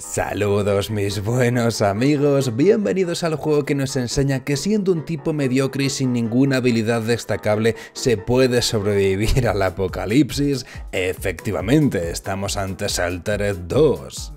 Saludos mis buenos amigos, bienvenidos al juego que nos enseña que siendo un tipo mediocre y sin ninguna habilidad destacable se puede sobrevivir al apocalipsis. Efectivamente, estamos ante Sheltered 2.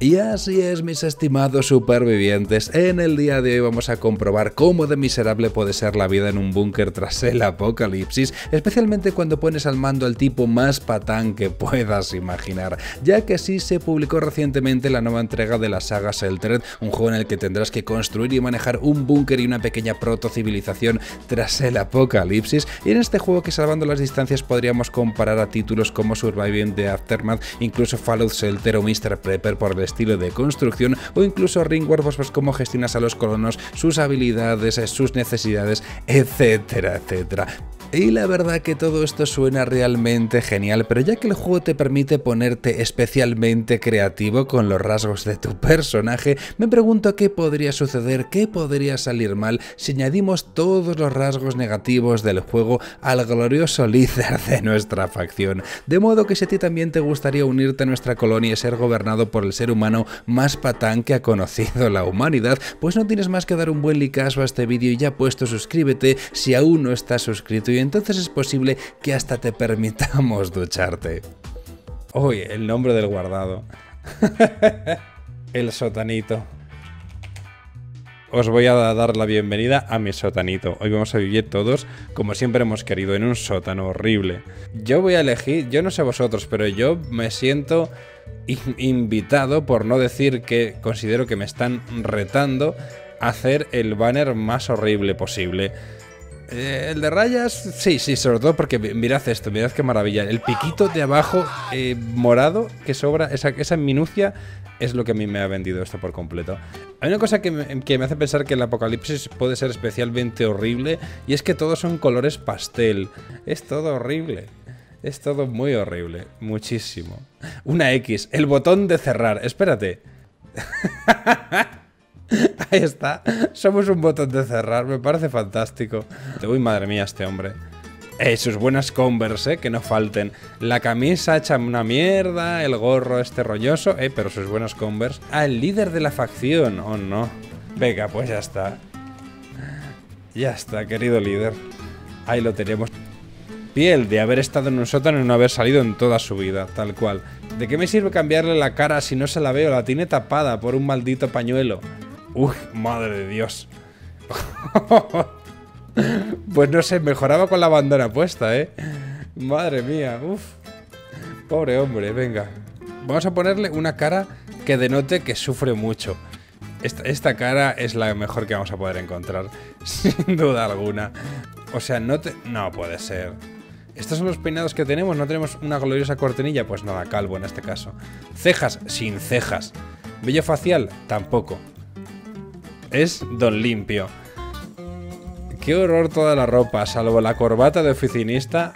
Y así es, mis estimados supervivientes, en el día de hoy vamos a comprobar cómo de miserable puede ser la vida en un búnker tras el apocalipsis, especialmente cuando pones al mando al tipo más patán que puedas imaginar, ya que sí se publicó recientemente la nueva entrega de la saga Sheltered, un juego en el que tendrás que construir y manejar un búnker y una pequeña protocivilización tras el apocalipsis, y en este juego que salvando las distancias podríamos comparar a títulos como Surviving the Aftermath, incluso Fallout Shelter o Mr. Prepper por el estilo de construcción, o incluso Ringworld, pues cómo gestionas a los colonos, sus habilidades, sus necesidades, etcétera, etcétera. Y la verdad que todo esto suena realmente genial, pero ya que el juego te permite ponerte especialmente creativo con los rasgos de tu personaje, me pregunto qué podría suceder, qué podría salir mal si añadimos todos los rasgos negativos del juego al glorioso líder de nuestra facción. De modo que si a ti también te gustaría unirte a nuestra colonia y ser gobernado por el ser humano más patán que ha conocido la humanidad, pues no tienes más que dar un buen likeazo a este vídeo y ya puesto suscríbete si aún no estás suscrito, y entonces es posible que hasta te permitamos ducharte. Uy, el nombre del guardado. El sotanito. Os voy a dar la bienvenida a mi sotanito. Hoy vamos a vivir todos, como siempre hemos querido, en un sótano horrible. Yo voy a elegir, yo no sé vosotros, pero yo me siento invitado, por no decir que considero que me están retando, a hacer el banner más horrible posible. El de rayas, sí, sobre todo porque mirad esto, mirad qué maravilla. El piquito de abajo morado que sobra, esa minucia es lo que a mí me ha vendido esto por completo. Hay una cosa que me hace pensar que el apocalipsis puede ser especialmente horrible, y es que todos son colores pastel. Es todo horrible. Es todo muy horrible. Muchísimo. Una X. El botón de cerrar. Espérate. Ahí está. Somos un botón de cerrar. Me parece fantástico. Uy, madre mía, este hombre. Sus buenas Converse, que no falten. La camisa hecha una mierda, el gorro este rolloso, pero sus buenas Converse. Ah, el líder de la facción. Oh, no. Venga, pues ya está. Ya está, querido líder. Ahí lo tenemos. Piel de haber estado en un sótano y no haber salido en toda su vida, tal cual. ¿De qué me sirve cambiarle la cara si no se la veo? La tiene tapada por un maldito pañuelo. Uy, madre de Dios. Pues no sé, mejoraba con la bandana puesta, ¿eh? Madre mía, uff. Pobre hombre, venga. Vamos a ponerle una cara que denote que sufre mucho. Esta cara es la mejor que vamos a poder encontrar, sin duda alguna. O sea, no puede ser. Estos son los peinados que tenemos, no tenemos una gloriosa cortinilla, pues nada, calvo en este caso. Cejas, sin cejas. Vello facial, tampoco. Es don limpio. Qué horror toda la ropa, salvo la corbata de oficinista.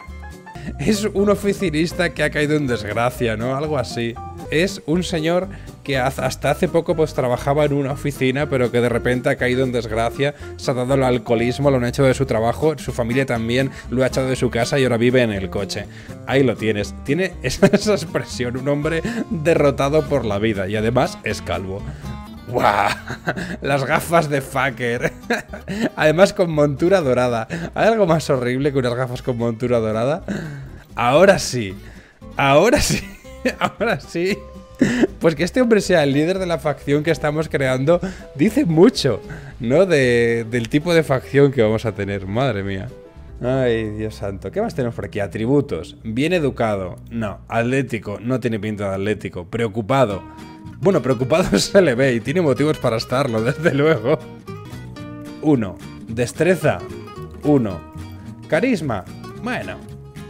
Es un oficinista que ha caído en desgracia, ¿no? Algo así. Es un señor que hasta hace poco pues trabajaba en una oficina, pero que de repente ha caído en desgracia, se ha dado al alcoholismo, lo han echado de su trabajo, su familia también lo ha echado de su casa y ahora vive en el coche. Ahí lo tienes. Tiene esa expresión, un hombre derrotado por la vida, y además es calvo. ¡Guau! Las gafas de fucker. Además con montura dorada. ¿Hay algo más horrible que unas gafas con montura dorada? Ahora sí. Ahora sí. Ahora sí. Pues que este hombre sea el líder de la facción que estamos creando dice mucho, ¿no? Del tipo de facción que vamos a tener. Madre mía. Ay, Dios santo. ¿Qué más tenemos por aquí? Atributos. Bien educado. No. Atlético. No tiene pinta de atlético. Preocupado. Bueno, preocupado se le ve y tiene motivos para estarlo, desde luego. 1. Destreza. 1. Carisma. Bueno,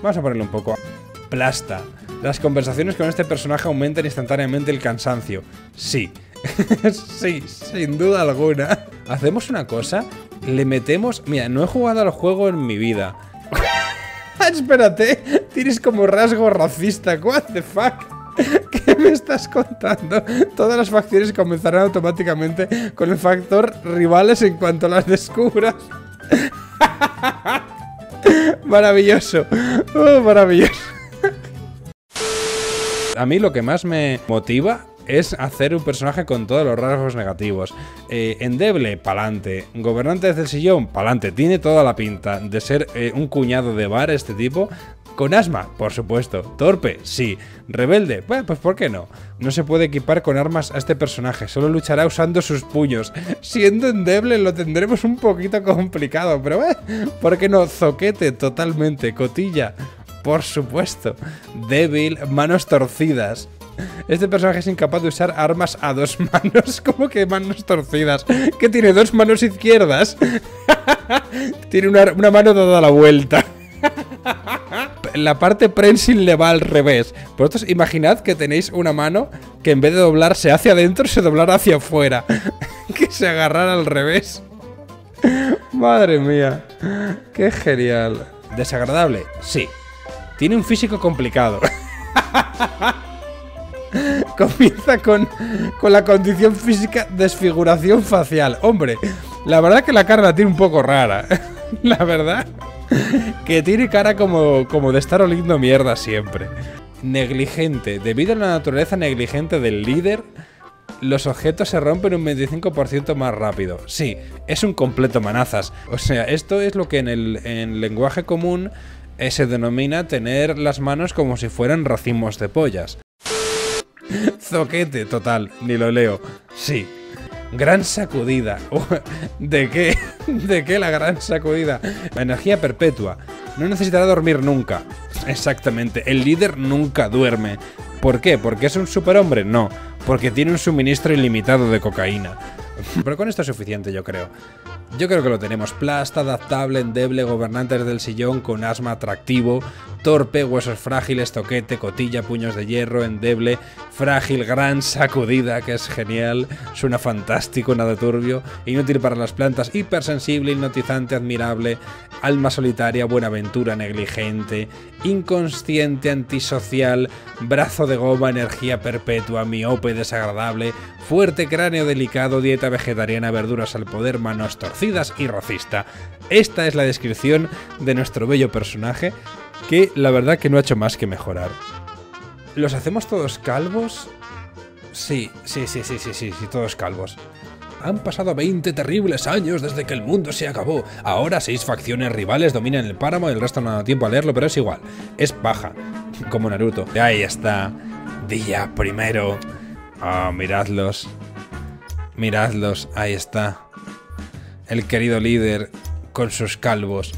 vamos a ponerle un poco. Plasta. Las conversaciones con este personaje aumentan instantáneamente el cansancio. Sí. Sí, sin duda alguna. Hacemos una cosa. Le metemos... Mira, no he jugado al juego en mi vida. Espérate. Tienes como rasgo racista. What the fuck? ¿Qué me estás contando? Todas las facciones comenzarán automáticamente con el factor rivales en cuanto las descubras. Maravilloso. Oh, maravilloso. A mí lo que más me motiva es hacer un personaje con todos los rasgos negativos. Endeble, pa'lante. Gobernante desde el sillón, pa'lante. Tiene toda la pinta de ser un cuñado de bar este tipo. Con asma, por supuesto. Torpe, sí. Rebelde, bueno, pues ¿por qué no? No se puede equipar con armas a este personaje. Solo luchará usando sus puños. Siendo endeble lo tendremos un poquito complicado. Pero ¿por qué no? Zoquete totalmente. Cotilla, por supuesto. Débil, manos torcidas. Este personaje es incapaz de usar armas a dos manos. ¿Cómo que manos torcidas? Que tiene dos manos izquierdas. Tiene una mano dada la vuelta. La parte prensil le va al revés. Vosotros imaginad que tenéis una mano que en vez de doblarse hacia adentro se doblara hacia afuera. Que se agarrara al revés. Madre mía. Qué genial. Desagradable, sí. Tiene un físico complicado. Comienza con la condición física desfiguración facial. Hombre, la verdad que la cara la tiene un poco rara. La verdad que tiene cara como de estar oliendo mierda siempre. Negligente. Debido a la naturaleza negligente del líder, los objetos se rompen un 25% más rápido. Sí, es un completo manazas. O sea, esto es lo que en el lenguaje común se denomina tener las manos como si fueran racimos de pollas. Zoquete, total, ni lo leo. Sí. Gran sacudida. ¿De qué? ¿De qué la gran sacudida? La energía perpetua. No necesitará dormir nunca. Exactamente. El líder nunca duerme. ¿Por qué? ¿Porque es un superhombre? No. Porque tiene un suministro ilimitado de cocaína. Pero con esto es suficiente, yo creo. Yo creo que lo tenemos. Plasta, adaptable, endeble, gobernante del sillón, con asma, atractivo, torpe, huesos frágiles, toquete, cotilla, puños de hierro, endeble, frágil, gran sacudida, que es genial, suena fantástico, nada turbio, inútil para las plantas, hipersensible, hipnotizante, admirable, alma solitaria, buenaventura, negligente, inconsciente, antisocial, brazo de goma, energía perpetua, miope, desagradable, fuerte, cráneo delicado, dieta vegetariana, verduras al poder, manos torcidas y racista. Esta es la descripción de nuestro bello personaje, que la verdad que no ha hecho más que mejorar. ¿Los hacemos todos calvos? Sí, todos calvos. Han pasado 20 terribles años desde que el mundo se acabó. Ahora 6 facciones rivales dominan el páramo y el resto no ha dado tiempo a leerlo, pero es igual. Es paja, como Naruto. Ahí está. Día primero. Ah, miradlos. Miradlos, ahí está. El querido líder con sus calvos.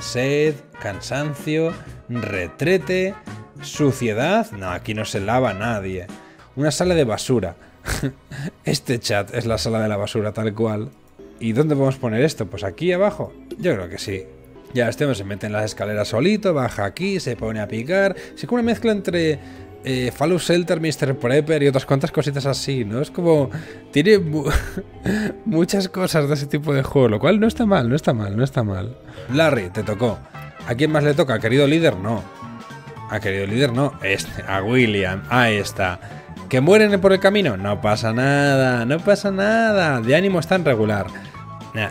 Sed, cansancio, retrete, suciedad. No, aquí no se lava nadie. Una sala de basura. Este chat es la sala de la basura tal cual. ¿Y dónde podemos poner esto? Pues aquí abajo. Yo creo que sí. Ya, este hombre se mete en las escaleras solito, baja aquí, se pone a picar. Es como una mezcla entre Fallout Shelter, Mr. Prepper y otras cuantas cositas así, ¿no? Es como... tiene muchas cosas de ese tipo de juego, lo cual no está mal, no está mal, no está mal. Larry, te tocó. ¿A quién más le toca? ¿A querido líder? No. ¿A querido líder? No. A William. Ahí está. ¿Que mueren por el camino? No pasa nada, no pasa nada. De ánimo están regular.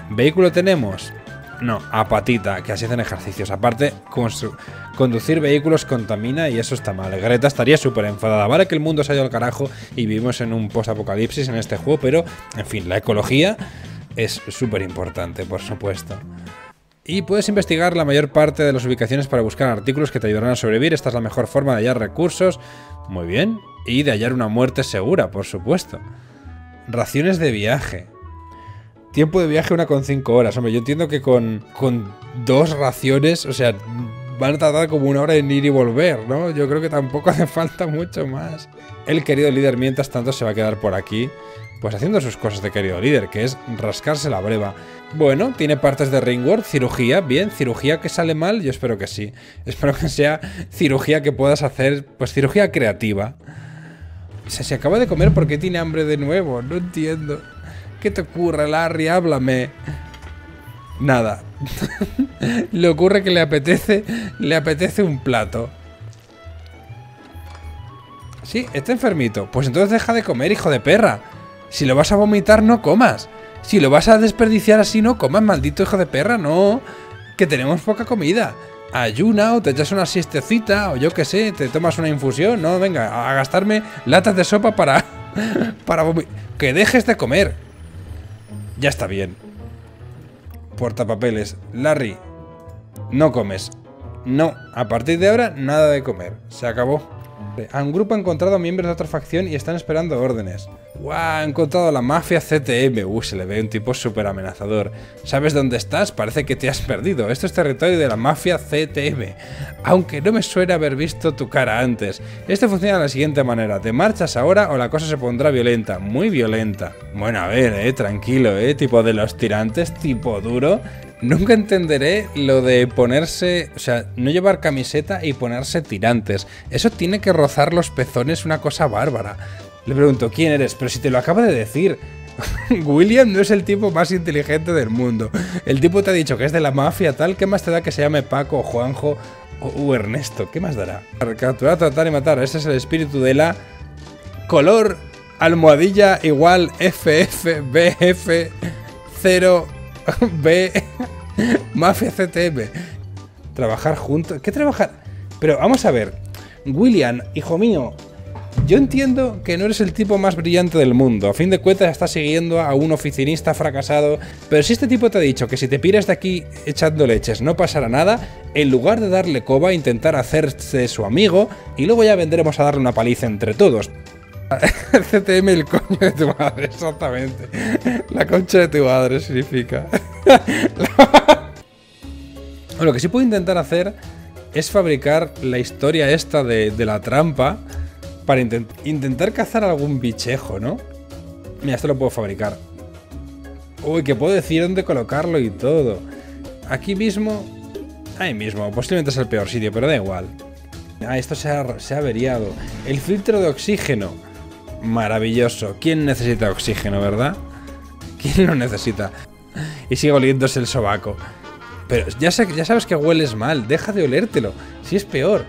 ¿Vehículo tenemos? No, a patita, que así hacen ejercicios. Aparte, conducir vehículos contamina y eso está mal. Greta estaría súper enfadada. Vale que el mundo se ha ido al carajo y vivimos en un post-apocalipsis en este juego, pero, en fin, la ecología es súper importante, por supuesto. Y puedes investigar la mayor parte de las ubicaciones para buscar artículos que te ayudarán a sobrevivir. Esta es la mejor forma de hallar recursos. Muy bien. Y de hallar una muerte segura, por supuesto. Raciones de viaje. Tiempo de viaje 1,5 horas. Hombre, yo entiendo que con 2 raciones, o sea, van a tardar como 1 hora en ir y volver, ¿no? Yo creo que tampoco hace falta mucho más. El querido líder, mientras tanto, se va a quedar por aquí, pues haciendo sus cosas de querido líder, que es rascarse la breva. Bueno, tiene partes de Ringworld, cirugía, bien, cirugía que sale mal, yo espero que sí. Espero que sea cirugía que puedas hacer, pues cirugía creativa. O sea, se acaba de comer, ¿por qué tiene hambre de nuevo? No entiendo. ¿Qué te ocurre, Larry? Háblame. Nada. Le ocurre que le apetece un plato. Sí, está enfermito. Pues entonces deja de comer, hijo de perra. Si lo vas a vomitar, no comas. Si lo vas a desperdiciar así, no comas, maldito hijo de perra. No, que tenemos poca comida. ayuna o te echas una siestecita o yo qué sé, te tomas una infusión, no, venga, a gastarme latas de sopa para... que dejes de comer. Ya está bien. Portapapeles. Larry, no comes. No, a partir de ahora nada de comer. Se acabó. A un grupo ha encontrado a miembros de otra facción y están esperando órdenes. ¡Guau! Ha encontrado a la mafia CTM. Se le ve un tipo súper amenazador. ¿Sabes dónde estás? Parece que te has perdido. Esto es territorio de la mafia CTM. Aunque no me suena haber visto tu cara antes. Esto funciona de la siguiente manera. Te marchas ahora o la cosa se pondrá violenta. Muy violenta. Bueno, a ver, tranquilo, tipo de los tirantes, tipo duro. Nunca entenderé lo de ponerse, o sea, no llevar camiseta y ponerse tirantes. Eso tiene que rozar los pezones, una cosa bárbara. Le pregunto, ¿quién eres? Pero si te lo acaba de decir. William no es el tipo más inteligente del mundo. El tipo te ha dicho que es de la mafia tal, ¿qué más te da que se llame Paco, Juanjo o Ernesto? ¿Qué más dará? Capturar, tratar y matar. Ese es el espíritu de la... Color, almohadilla, igual, FF, BF, 0... B. Mafia CTM. Trabajar juntos. ¿Qué trabajar? Pero vamos a ver. William, hijo mío. Yo entiendo que no eres el tipo más brillante del mundo. A fin de cuentas estás siguiendo a un oficinista fracasado. Pero si este tipo te ha dicho que si te piras de aquí echando leches no pasará nada, en lugar de darle coba, intentar hacerse su amigo y luego ya vendremos a darle una paliza entre todos. CTM, el coño de tu madre, exactamente. La concha de tu madre significa. Lo que sí puedo intentar hacer es fabricar la historia esta de la trampa para intentar cazar algún bichejo, ¿no? Mira, esto lo puedo fabricar. Uy, que puedo decir dónde colocarlo y todo. Aquí mismo, ahí mismo. Posiblemente es el peor sitio, pero da igual. Ah, esto se ha averiado. El filtro de oxígeno. Maravilloso. ¿Quién necesita oxígeno, verdad? ¿Quién lo necesita? Y sigue oliéndose el sobaco. Pero ya sabes que hueles mal. Deja de olértelo. Si es peor.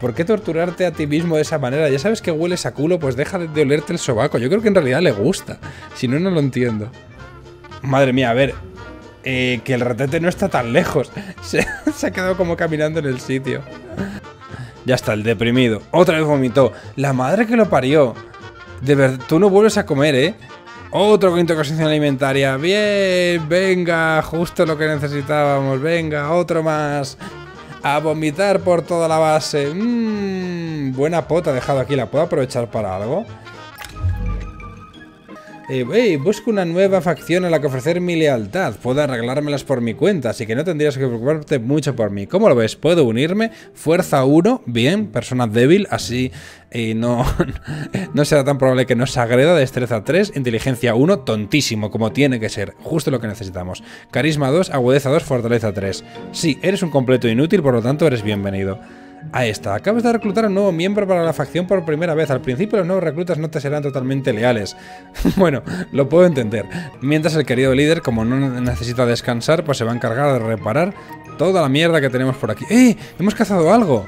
¿Por qué torturarte a ti mismo de esa manera? Ya sabes que hueles a culo, pues deja de olerte el sobaco. Yo creo que en realidad le gusta. Si no, no lo entiendo. Madre mía, a ver. Que el ratete no está tan lejos. Se ha quedado como caminando en el sitio. Ya está, el deprimido. Otra vez vomitó. La madre que lo parió. De verdad, tú no vuelves a comer, ¿eh? Otro quinto consumición alimentaria. Bien, venga, justo lo que necesitábamos. Venga, otro más. A vomitar por toda la base. Buena pota he dejado aquí. ¿La puedo aprovechar para algo? Busco una nueva facción a la que ofrecer mi lealtad. Puedo arreglármelas por mi cuenta, así que no tendrías que preocuparte mucho por mí. ¿Cómo lo ves? ¿Puedo unirme? Fuerza 1, bien, persona débil, así no será tan probable que nos agreda. Destreza 3, inteligencia 1, tontísimo, como tiene que ser, justo lo que necesitamos. Carisma 2, agudeza 2, fortaleza 3. Sí, eres un completo inútil, por lo tanto eres bienvenido. Ahí está, acabas de reclutar a un nuevo miembro para la facción por primera vez. Al principio los nuevos reclutas no te serán totalmente leales. Bueno, lo puedo entender. Mientras el querido líder, como no necesita descansar, pues se va a encargar de reparar toda la mierda que tenemos por aquí. ¡Eh! ¡Hemos cazado algo!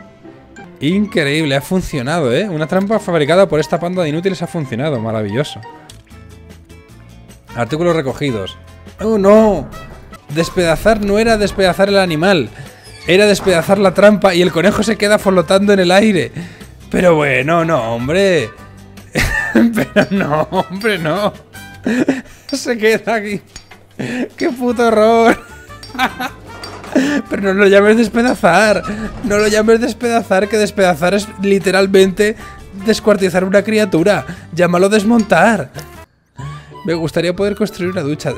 Increíble, ha funcionado, ¿eh? Una trampa fabricada por esta panda de inútiles ha funcionado, maravilloso. Artículos recogidos. ¡Oh, no! Despedazar no era despedazar el animal. Era despedazar la trampa y el conejo se queda flotando en el aire. Pero bueno, no, hombre. Pero no, hombre, no. Se queda aquí. ¡Qué puto horror! Pero no lo llames despedazar. No lo llames despedazar, que despedazar es literalmente descuartizar una criatura. Llámalo desmontar. Me gustaría poder construir una ducha.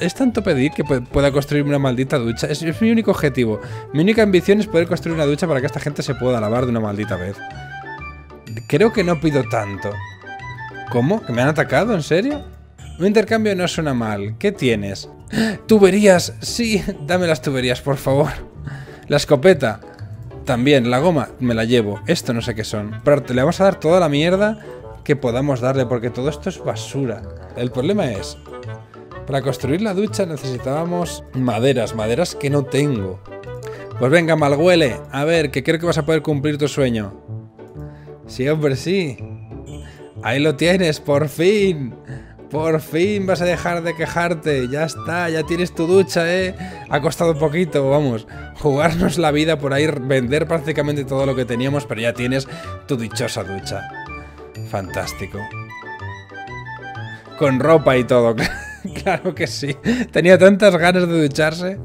Es tanto pedir que pueda construir una maldita ducha. Es mi único objetivo. Mi única ambición es poder construir una ducha para que esta gente se pueda lavar de una maldita vez. Creo que no pido tanto. ¿Cómo? ¿Que me han atacado? ¿En serio? Un intercambio no suena mal. ¿Qué tienes? ¿Tuberías? Sí, dame las tuberías, por favor. La escopeta. También, la goma. Me la llevo. Esto no sé qué son. Pero le vamos a dar toda la mierda que podamos darle, porque todo esto es basura. El problema es, para construir la ducha necesitábamos maderas que no tengo. Pues venga, malhuele, a ver, que creo que vas a poder cumplir tu sueño. Sí, hombre, sí. Ahí lo tienes, por fin. Por fin vas a dejar de quejarte. Ya está, ya tienes tu ducha, ¿eh? Ha costado un poquito, vamos. Jugarnos la vida por ahí, vender prácticamente todo lo que teníamos, pero ya tienes tu dichosa ducha. Fantástico. Con ropa y todo. Claro que sí. Tenía tantas ganas de ducharse.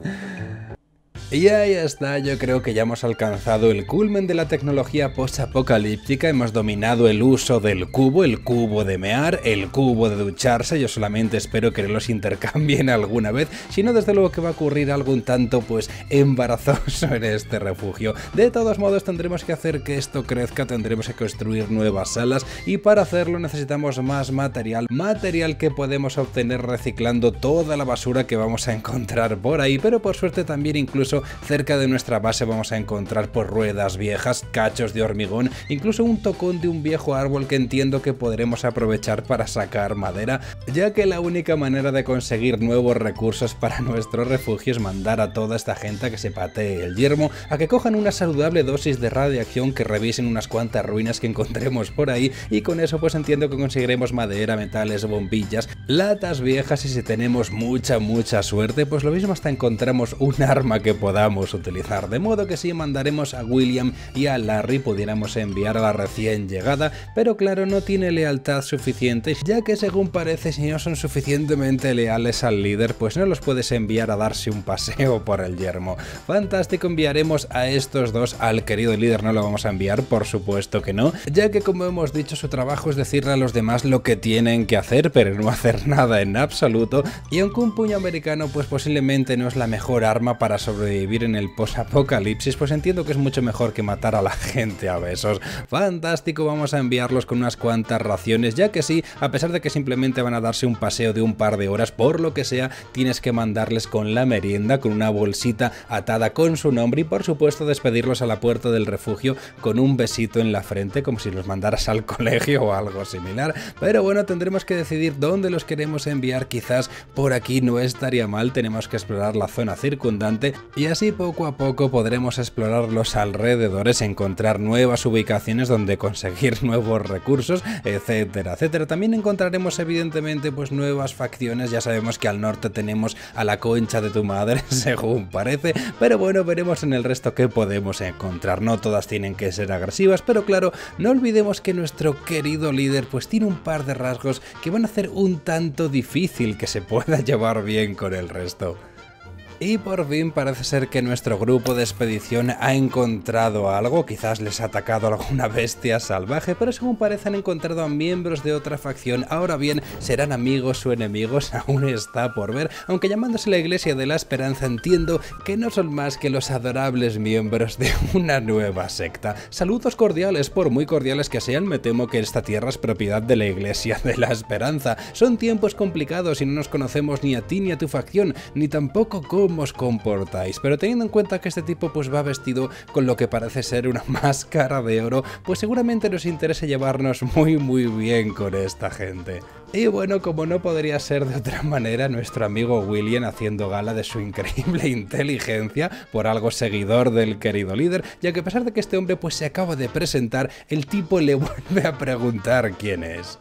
Y ahí está, yo creo que ya hemos alcanzado el culmen de la tecnología post-apocalíptica, hemos dominado el uso del cubo, el cubo de mear, el cubo de ducharse. Yo solamente espero que los intercambien alguna vez, si no desde luego que va a ocurrir algo un tanto pues embarazoso en este refugio. De todos modos tendremos que hacer que esto crezca, tendremos que construir nuevas salas y para hacerlo necesitamos más material, material que podemos obtener reciclando toda la basura que vamos a encontrar por ahí, pero por suerte también incluso cerca de nuestra base vamos a encontrar por ruedas viejas, cachos de hormigón, incluso un tocón de un viejo árbol que entiendo que podremos aprovechar para sacar madera, ya que la única manera de conseguir nuevos recursos para nuestro refugio es mandar a toda esta gente a que se patee el yermo, a que cojan una saludable dosis de radiación, que revisen unas cuantas ruinas que encontremos por ahí y con eso pues entiendo que conseguiremos madera, metales, bombillas, latas viejas y si tenemos mucha suerte pues lo mismo hasta encontramos un arma que podamos utilizar, de modo que sí mandaremos a William y a Larry, pudiéramos enviar a la recién llegada, pero claro, no tiene lealtad suficiente, ya que según parece si no son suficientemente leales al líder, pues no los puedes enviar a darse un paseo por el yermo. Fantástico, enviaremos a estos dos, al querido líder no lo vamos a enviar, por supuesto que no, ya que como hemos dicho su trabajo es decirle a los demás lo que tienen que hacer, pero no hacer nada en absoluto, y aunque un puño americano pues posiblemente no es la mejor arma para sobrevivir en el posapocalipsis, pues entiendo que es mucho mejor que matar a la gente a besos. Fantástico, vamos a enviarlos con unas cuantas raciones, ya que sí, a pesar de que simplemente van a darse un paseo de un par de horas, por lo que sea, tienes que mandarles con la merienda, con una bolsita atada con su nombre y por supuesto despedirlos a la puerta del refugio con un besito en la frente, como si los mandaras al colegio o algo similar. Pero bueno, tendremos que decidir dónde los queremos enviar, quizás por aquí no estaría mal, tenemos que explorar la zona circundante. Y así poco a poco podremos explorar los alrededores, encontrar nuevas ubicaciones donde conseguir nuevos recursos, etcétera, etcétera. También encontraremos evidentemente pues nuevas facciones, ya sabemos que al norte tenemos a la concha de tu madre, según parece, pero bueno, veremos en el resto qué podemos encontrar. No todas tienen que ser agresivas, pero claro, no olvidemos que nuestro querido líder pues tiene un par de rasgos que van a hacer un tanto difícil que se pueda llevar bien con el resto. Y por fin parece ser que nuestro grupo de expedición ha encontrado algo, quizás les ha atacado alguna bestia salvaje, pero según parece han encontrado a miembros de otra facción. Ahora bien, serán amigos o enemigos, aún está por ver, aunque llamándose la Iglesia de la Esperanza entiendo que no son más que los adorables miembros de una nueva secta. Saludos cordiales, por muy cordiales que sean, me temo que esta tierra es propiedad de la Iglesia de la Esperanza. Son tiempos complicados y no nos conocemos ni a ti ni a tu facción, ni tampoco os comportáis, pero teniendo en cuenta que este tipo pues va vestido con lo que parece ser una máscara de oro, pues seguramente nos interesa llevarnos muy bien con esta gente. Y bueno, como no podría ser de otra manera, nuestro amigo William, haciendo gala de su increíble inteligencia, por algo seguidor del querido líder, ya que a pesar de que este hombre pues se acaba de presentar, el tipo le vuelve a preguntar quién es.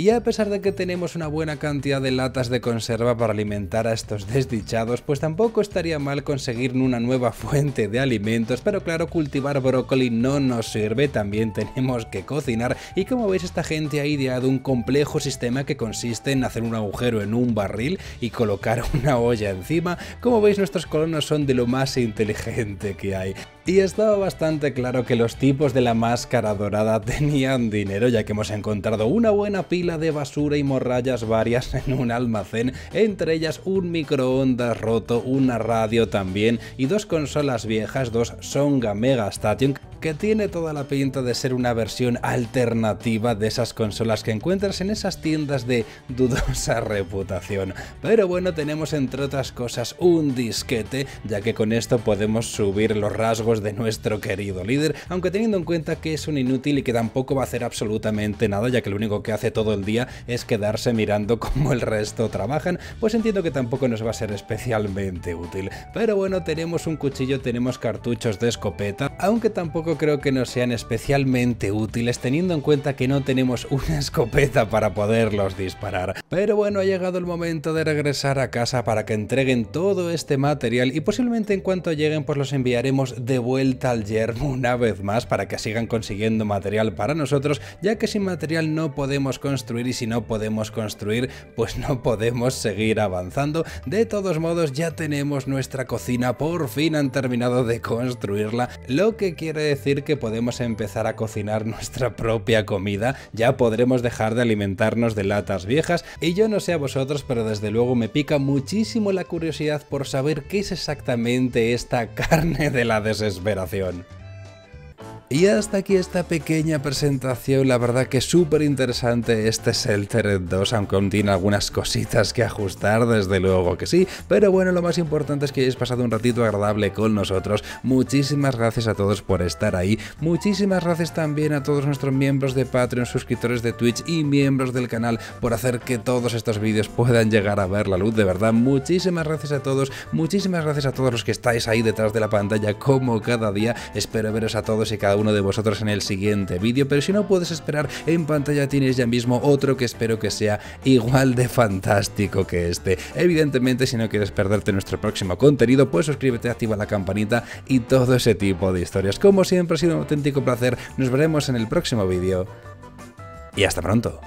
Y a pesar de que tenemos una buena cantidad de latas de conserva para alimentar a estos desdichados, pues tampoco estaría mal conseguir una nueva fuente de alimentos, pero claro, cultivar brócoli no nos sirve, también tenemos que cocinar y como veis esta gente ha ideado un complejo sistema que consiste en hacer un agujero en un barril y colocar una olla encima. Como veis nuestros colonos son de lo más inteligente que hay. Y estaba bastante claro que los tipos de la máscara dorada tenían dinero, ya que hemos encontrado una buena pila de basura y morrayas varias en un almacén, entre ellas un microondas roto, una radio también y dos consolas viejas, dos Sony Mega Station, que tiene toda la pinta de ser una versión alternativa de esas consolas que encuentras en esas tiendas de dudosa reputación. Pero bueno, tenemos entre otras cosas un disquete, ya que con esto podemos subir los rasgos de nuestro querido líder, aunque teniendo en cuenta que es un inútil y que tampoco va a hacer absolutamente nada, ya que lo único que hace todo el día es quedarse mirando cómo el resto trabajan, pues entiendo que tampoco nos va a ser especialmente útil. Pero bueno, tenemos un cuchillo, tenemos cartuchos de escopeta, aunque tampoco tampoco creo que nos sean especialmente útiles teniendo en cuenta que no tenemos una escopeta para poderlos disparar. Pero bueno, ha llegado el momento de regresar a casa para que entreguen todo este material y posiblemente en cuanto lleguen pues los enviaremos de vuelta al yermo una vez más para que sigan consiguiendo material para nosotros, ya que sin material no podemos construir y si no podemos construir pues no podemos seguir avanzando. De todos modos ya tenemos nuestra cocina, por fin han terminado de construirla, lo que quiere decir que podemos empezar a cocinar nuestra propia comida, ya podremos dejar de alimentarnos de latas viejas y yo no sé a vosotros pero desde luego me pica muchísimo la curiosidad por saber qué es exactamente esta carne de la desesperación. Y hasta aquí esta pequeña presentación, la verdad que es súper interesante este Sheltered 2, aunque aún tiene algunas cositas que ajustar, desde luego que sí, pero bueno, lo más importante es que hayáis pasado un ratito agradable con nosotros. Muchísimas gracias a todos por estar ahí, muchísimas gracias también a todos nuestros miembros de Patreon, suscriptores de Twitch y miembros del canal por hacer que todos estos vídeos puedan llegar a ver la luz, de verdad, muchísimas gracias a todos, muchísimas gracias a todos los que estáis ahí detrás de la pantalla como cada día, espero veros a todos y cada uno de vosotros en el siguiente vídeo, pero si no puedes esperar, en pantalla tienes ya mismo otro que espero que sea igual de fantástico que este. Evidentemente, si no quieres perderte nuestro próximo contenido, pues suscríbete, activa la campanita y todo ese tipo de historias. Como siempre, ha sido un auténtico placer, nos veremos en el próximo vídeo y hasta pronto.